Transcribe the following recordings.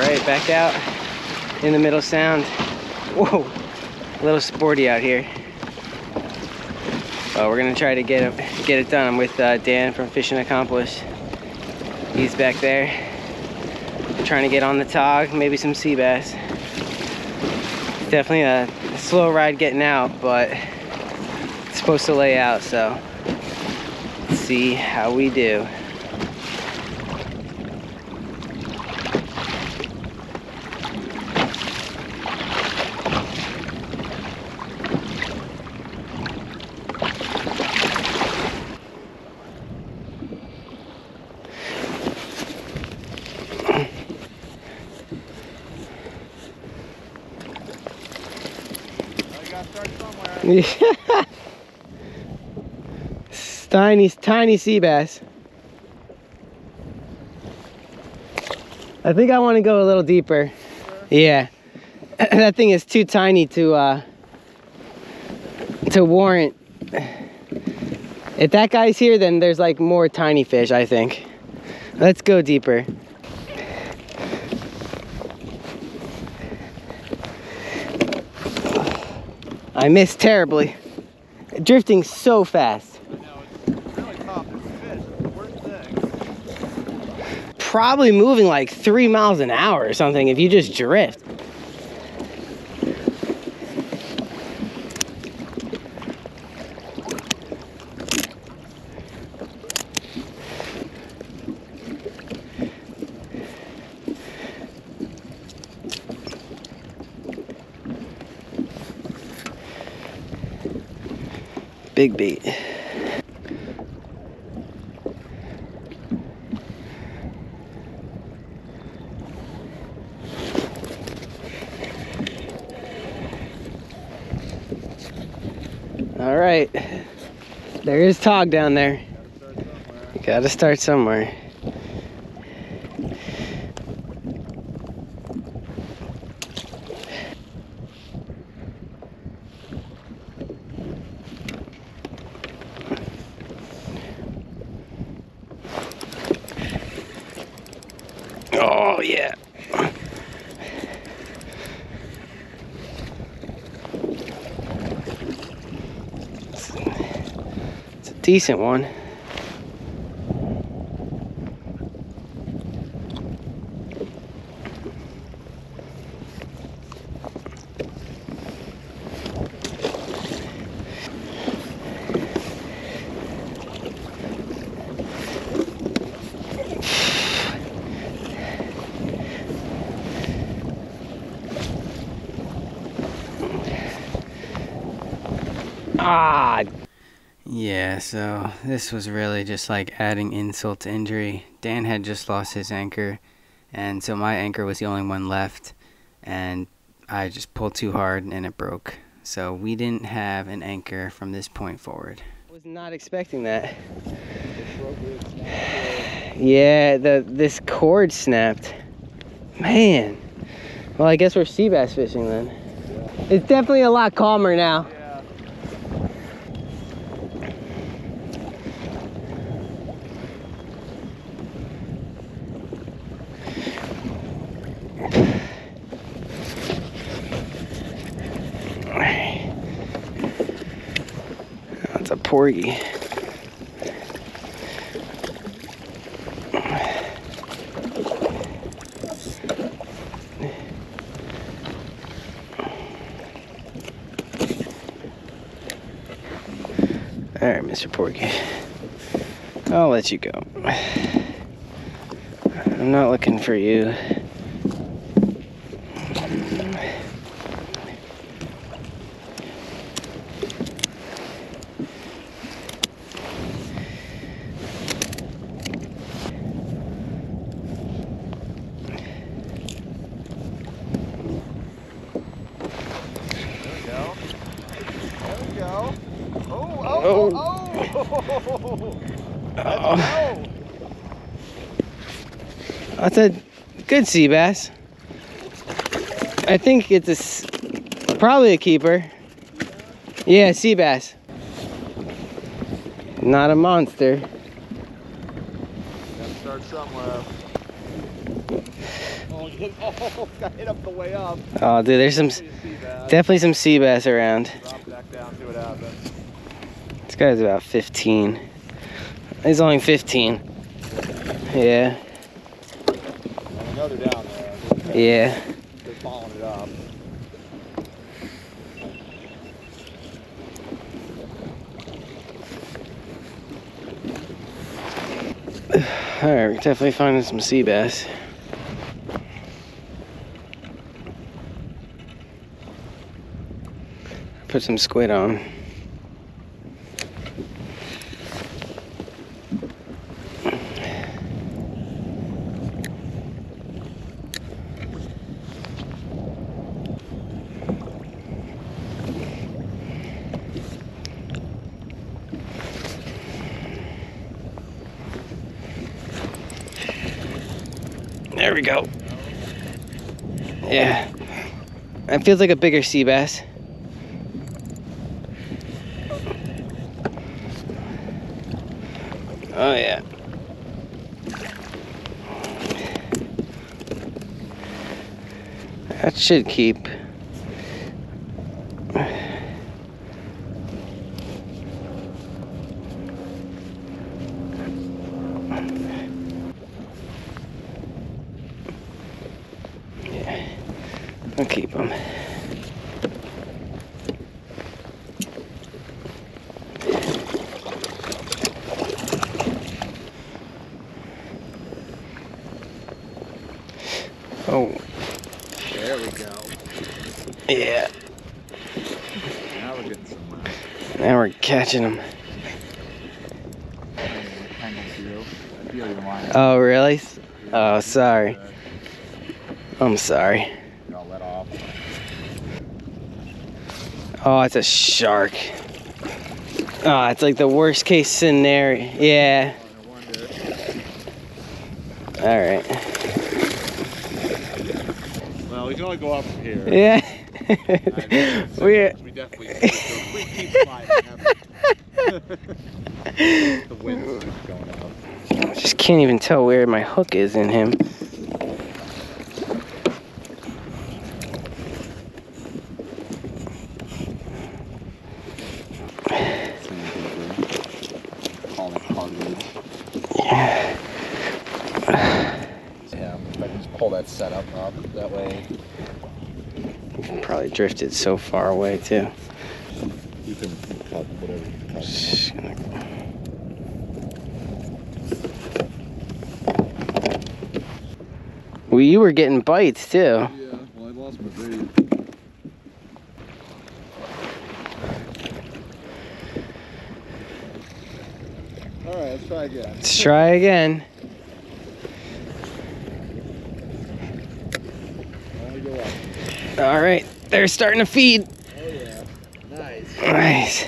Alright, back out in the middle sound. Whoa, a little sporty out here. Well, we're gonna try to get it done. I'm with Dan from Fishing Accomplished. He's back there trying to get on the tog, maybe some sea bass. Definitely a slow ride getting out, but it's supposed to lay out, so let's see how we do. Tiny, tiny sea bass. I think I want to go a little deeper. Yeah, that thing is too tiny to warrant. If that guy's here, then there's like more tiny fish, I think. Let's go deeper. I missed terribly. Drifting so fast. I know, it's really tough. It's fish. The worst thing. Probably moving like 3 miles an hour or something if you just drift. Big bait. All right, there is tog down there. You gotta start somewhere. Oh yeah. It's a decent one. Yeah, so this was really just like adding insult to injury. Dan had just lost his anchor, and so my anchor was the only one left, and I just pulled too hard and it broke. So we didn't have an anchor from this point forward. I was not expecting that. Yeah, this cord snapped. Man. Well, I guess we're sea bass fishing then. Yeah. It's definitely a lot calmer now. That's a porgy. All right, Mr. Porgy, I'll let you go. I'm not looking for you. Oh, oh. Oh. That's a good sea bass. I think it's probably a keeper. Yeah, sea bass. Not a monster. Gotta start somewhere. Oh, you almost got hit up the way up. Oh, dude, there's some, definitely some sea bass around. Drop back down, see what happens. This guy's about 15. He's only 15. Yeah. I know they're down there. Yeah. They're following it up. Alright, we're definitely finding some sea bass. Put some squid on. There we go. Yeah. That feels like a bigger sea bass. Oh yeah. That should keep. I'll keep them. Oh. There we go. Yeah. Now we're getting somewhere. Now we're catching them. Oh, really? Oh, sorry. I'm sorry. Oh, it's a shark. Oh, it's like the worst case scenario. Yeah. All right. Well, we can only go up from here. Yeah. We definitely keep fighting. The wind keeps going up. I just can't even tell where my hook is in him. Probably drifted so far away too. You can cut whatever you can cut. Just gonna... Well, you were getting bites too. Yeah, well I lost my bait. Alright, let's try again. Let's try again. All right, they're starting to feed. Oh yeah, nice. Nice.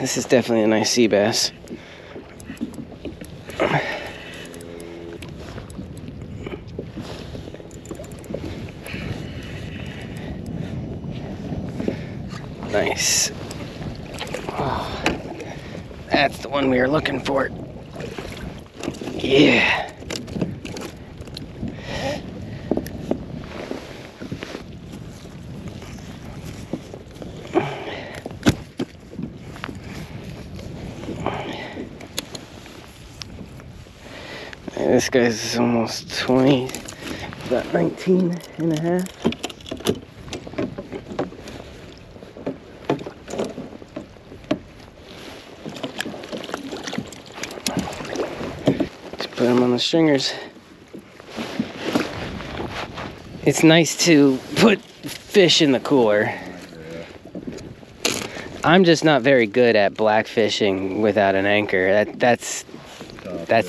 This is definitely a nice sea bass. Nice. Oh, that's the one we were looking for. Yeah. This guy's almost 20, about 19 and a half. Just put him on the stringers. It's nice to put fish in the cooler. I'm just not very good at black fishing without an anchor. That's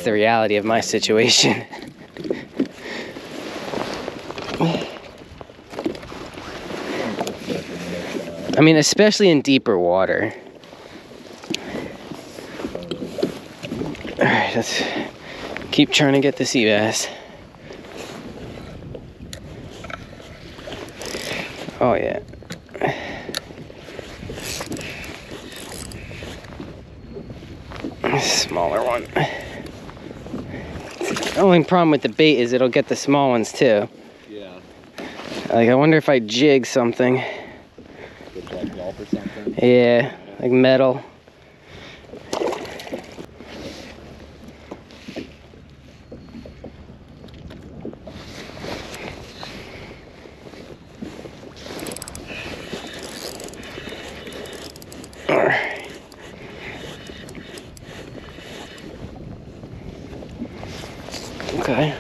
the reality of my situation. I mean, especially in deeper water. Alright, let's keep trying to get the sea bass. Oh, yeah. smaller one. The only problem with the bait is it'll get the small ones too. Yeah. Like, I wonder if I jig something. Get that gulp or something? Yeah, like metal. Okay,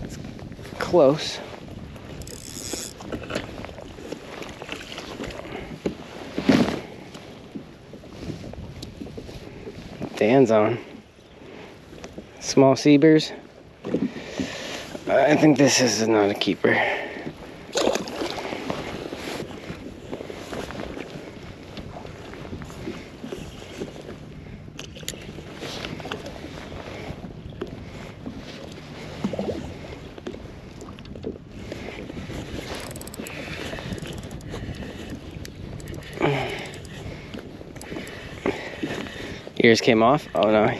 that's close. Dan's on. Small sea bears. I think this is not a keeper. Ears came off. Oh no.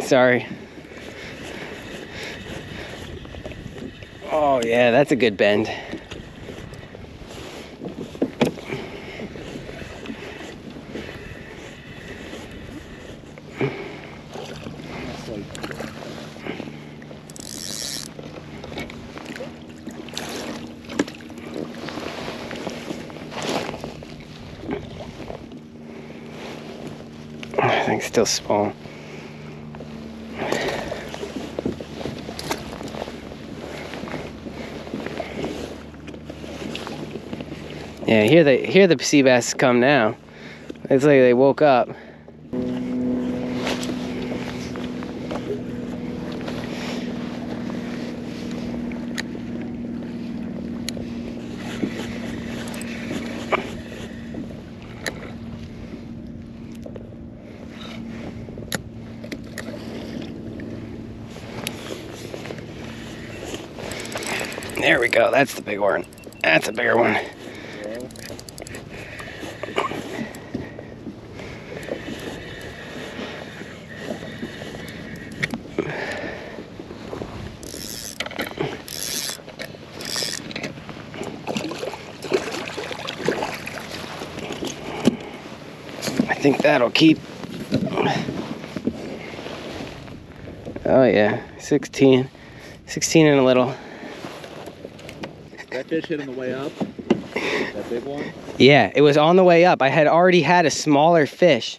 Sorry. Oh yeah, that's a good bend. I think it's still small. Yeah, here the sea bass come now. It's like they woke up. There we go, that's the big one. That's a bigger one. I think that'll keep. Oh yeah, 16. 16 and a little. That fish hit on the way up? That big one? Yeah, it was on the way up. I had already had a smaller fish,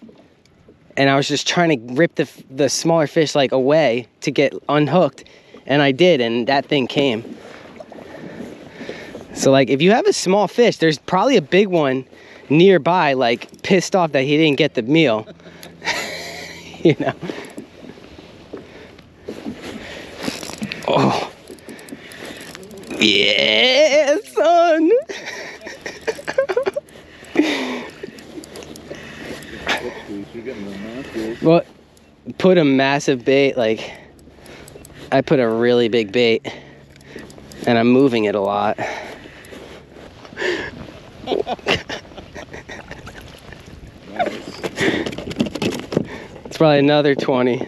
and I was just trying to rip the smaller fish like away to get unhooked, and I did, and that thing came. So like, if you have a small fish, there's probably a big one nearby, like pissed off that he didn't get the meal. You know. Oh. Yeah, son. Well, put a massive bait, like I put a really big bait and I'm moving it a lot. It's probably another 20.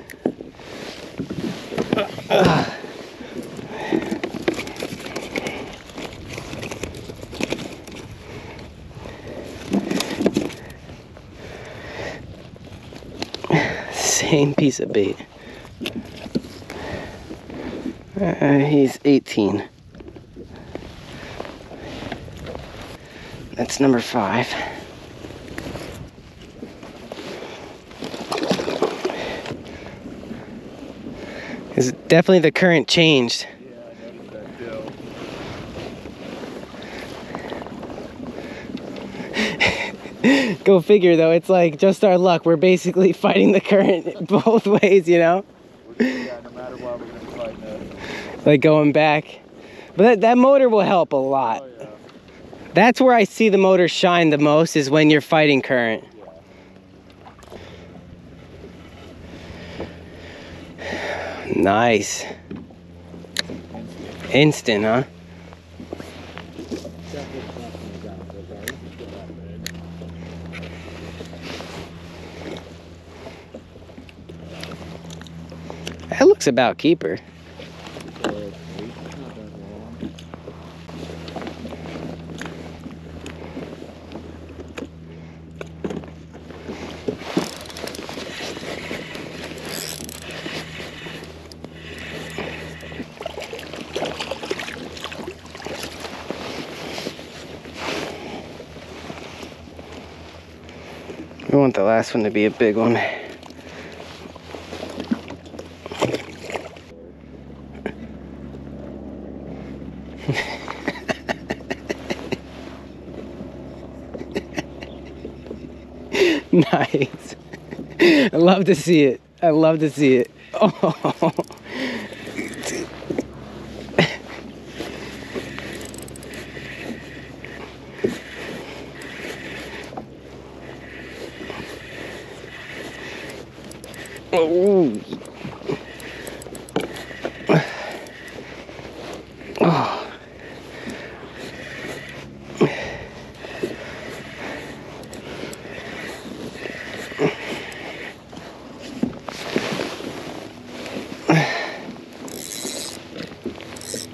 Same piece of bait. He's 18. That's number 5. It's definitely the current changed. Yeah, I noticed that too. Go figure though, it's like just our luck. We're basically fighting the current both ways, you know? Yeah, no matter what, we're gonna be fighting it. Like going back. But that motor will help a lot. Oh, yeah. That's where I see the motor shine the most, is when you're fighting current. Yeah. Nice. Instant, huh? Hook's about keeper. We want the last one to be a big one. Nice. I love to see it. I love to see it. Oh. Oh. Oh.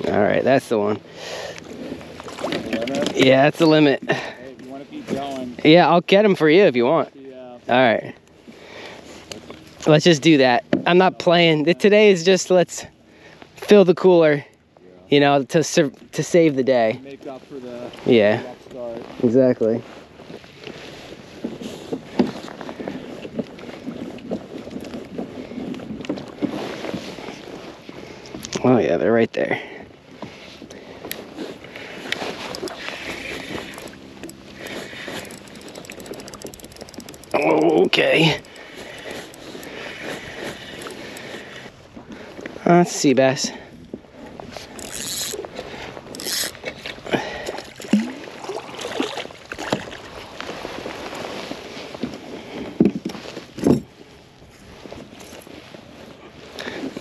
All right, that's the one. Yeah, that's the limit. Hey, you want to keep going? Yeah, I'll get him for you if you want. All right. Let's just do that. I'm not playing. Today is just let's fill the cooler, you know, to save the day. Make up for the rough start. Exactly. Oh yeah, they're right there. Okay. Let's see, bass.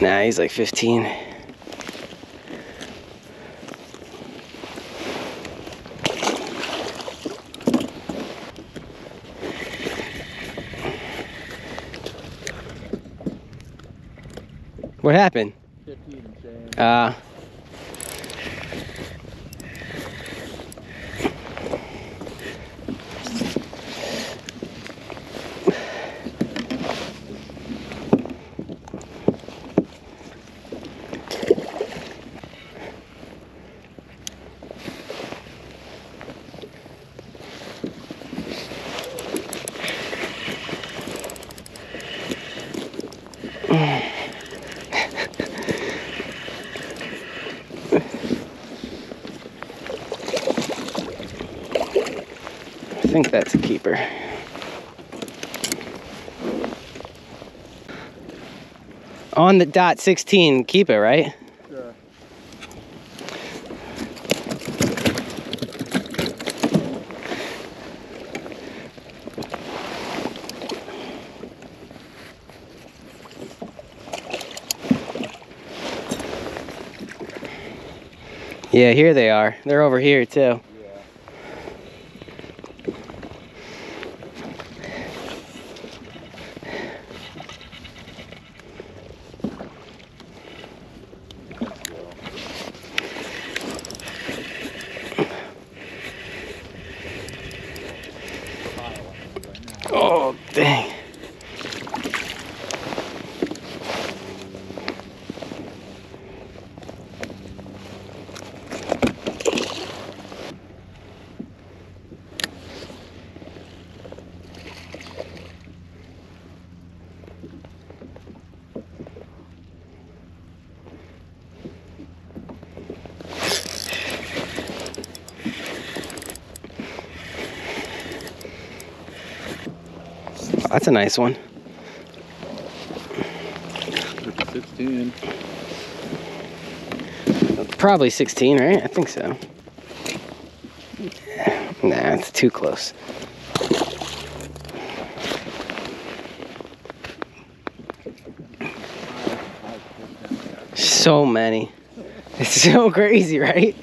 Nah, he's like 15. What happened? 15 and I think that's a keeper. On the dot 16, keep it, right? Sure. Yeah, here they are. They're over here too. Oh, dang. That's a nice one. 16. Probably 16, right? I think so. Nah, it's too close. So many. It's so crazy, right?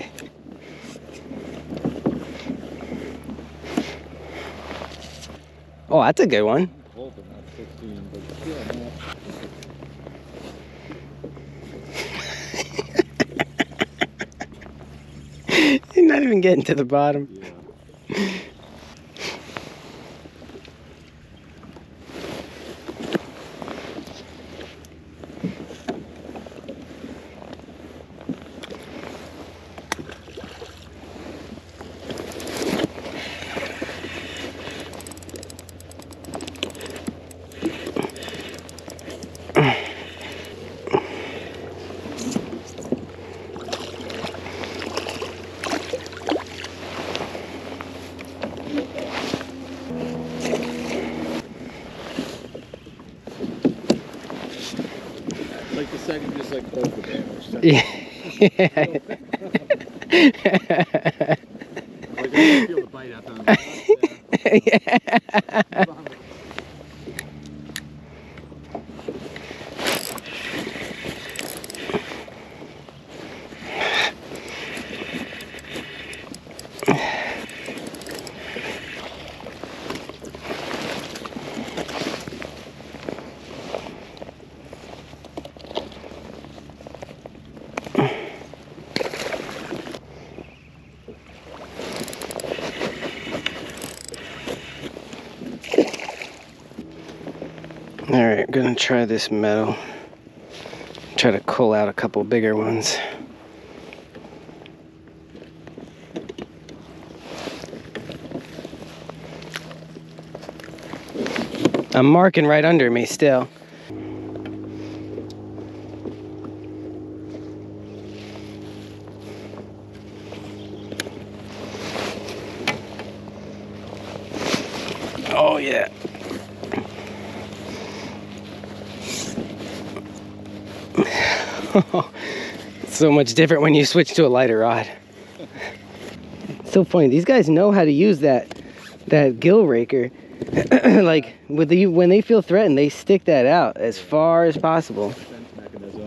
Oh, that's a good one. But still, man. You're not even getting to the bottom. Yeah. Like the second, just like both of them or something. Yeah. I didn't feel the bite out there. Yeah. Alright, I'm gonna try this metal. Try to cull out a couple bigger ones. I'm marking right under me still. Oh yeah. It's so much different when you switch to a lighter rod. It's so funny, these guys know how to use that gill raker. Like when they feel threatened, they stick that out as far as possible.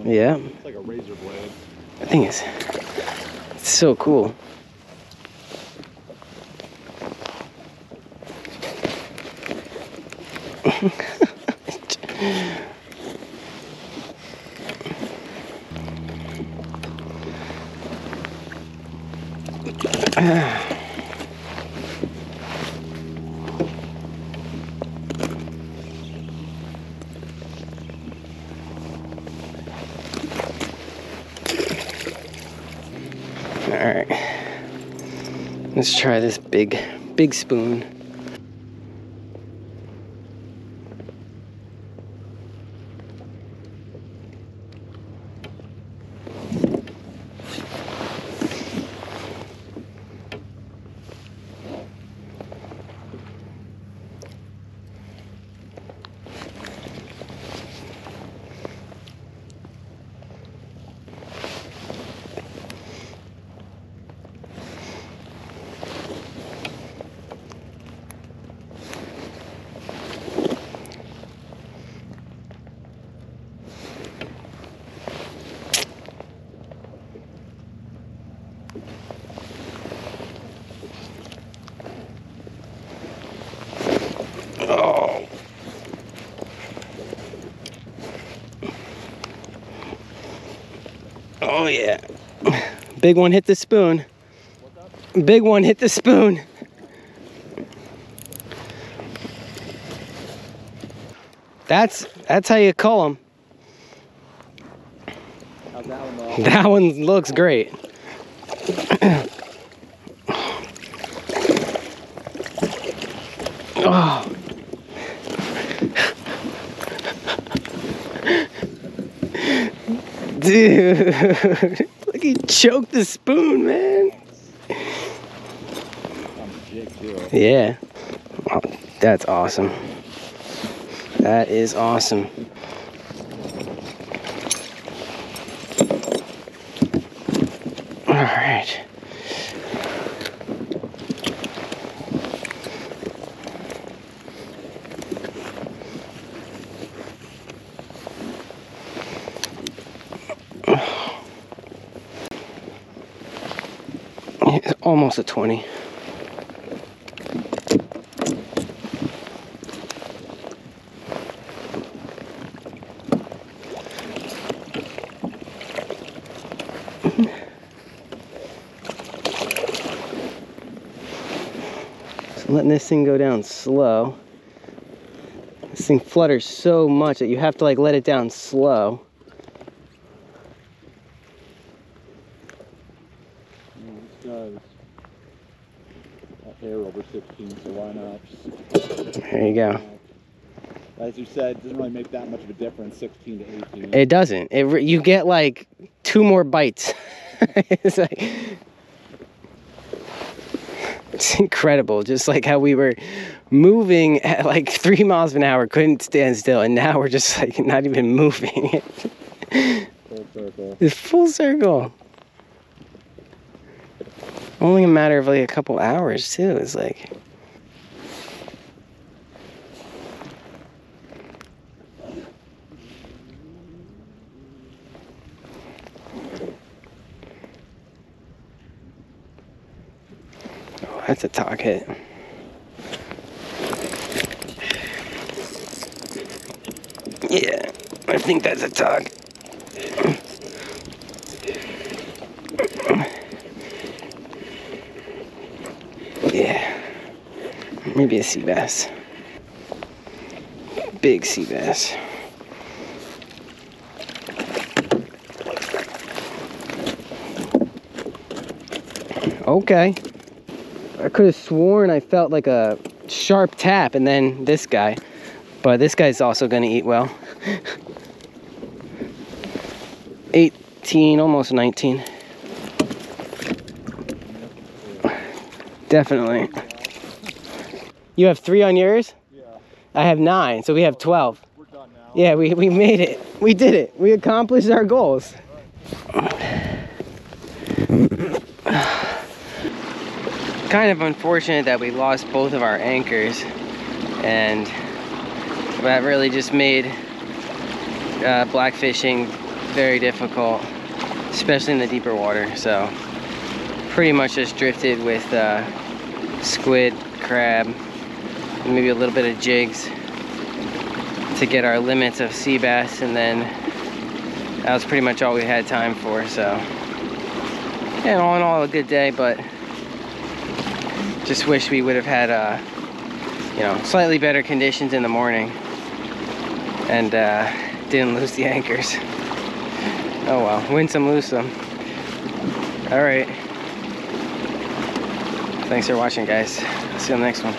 Yeah, it's like a razor blade. I think it's so cool. Alright, let's try this big spoon. Oh yeah, big one hit the spoon. Big one hit the spoon. That's how you cull them. How's that one look? That one looks great. Oh. Dude, look, he choked the spoon, man. Yeah. Oh, that's awesome. That is awesome. All right. It's almost a 20. letting this thing go down slow. This thing flutters so much that you have to like let it down slow. Hair over 16, so why not? There you go. As you said, it doesn't really make that much of a difference, 16 to 18. It doesn't. You get like 2 more bites. It's like, it's incredible, just like how we were moving at like 3 miles an hour, couldn't stand still, and now we're just like not even moving. Full circle. It's full circle. Only a matter of like a couple hours too. It's like oh, that's a talk hit. Yeah, I think that's a talk. Yeah, maybe a sea bass. Big sea bass. Okay. I could have sworn I felt like a sharp tap and then this guy. But this guy's also gonna eat well. 18, almost 19. Definitely. You have 3 on yours? Yeah. I have 9, so we have 12. We're done now. Yeah, we made it. We did it. We accomplished our goals. Right. Kind of unfortunate that we lost both of our anchors, and that really just made black fishing very difficult, especially in the deeper water. So pretty much just drifted with squid, crab, and maybe a little bit of jigs to get our limits of sea bass, and then that was pretty much all we had time for. So, and all in all, a good day, but just wish we would have had you know, slightly better conditions in the morning and didn't lose the anchors. Oh well, win some, lose some. All right, thanks for watching, guys. See you on the next one.